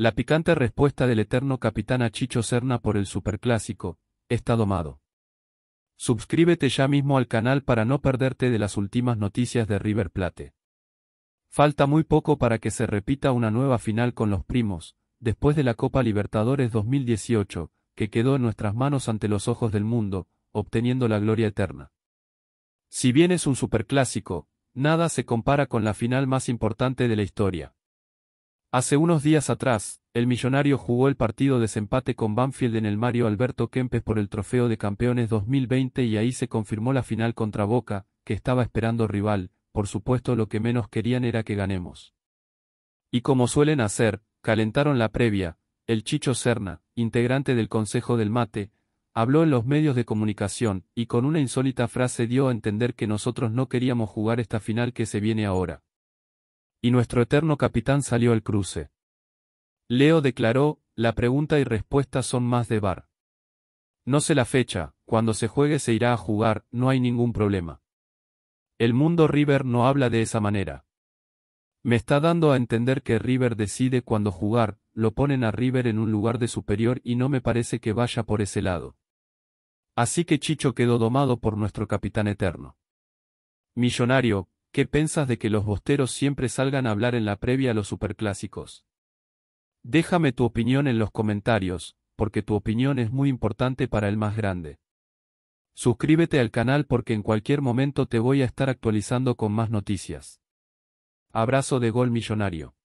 La picante respuesta del eterno capitán a Chicho Serna por el Superclásico, está domado. Suscríbete ya mismo al canal para no perderte de las últimas noticias de River Plate. Falta muy poco para que se repita una nueva final con los primos, después de la Copa Libertadores 2018, que quedó en nuestras manos ante los ojos del mundo, obteniendo la gloria eterna. Si bien es un superclásico, nada se compara con la final más importante de la historia. Hace unos días atrás, el millonario jugó el partido desempate con Banfield en el Mario Alberto Kempes por el Trofeo de Campeones 2020 y ahí se confirmó la final contra Boca, que estaba esperando rival. Por supuesto, lo que menos querían era que ganemos. Y como suelen hacer, calentaron la previa. El Chicho Serna, integrante del Consejo del Mate, habló en los medios de comunicación y con una insólita frase dio a entender que nosotros no queríamos jugar esta final que se viene ahora. Y nuestro eterno capitán salió al cruce. Leo declaró, la pregunta y respuesta son más de VAR. No sé la fecha, cuando se juegue se irá a jugar, no hay ningún problema. El mundo River no habla de esa manera. Me está dando a entender que River decide cuándo jugar, lo ponen a River en un lugar de superior y no me parece que vaya por ese lado. Así que Chicho quedó domado por nuestro capitán eterno. Millonario, ¿qué piensas de que los bosteros siempre salgan a hablar en la previa a los superclásicos? Déjame tu opinión en los comentarios, porque tu opinión es muy importante para el más grande. Suscríbete al canal porque en cualquier momento te voy a estar actualizando con más noticias. Abrazo de gol millonario.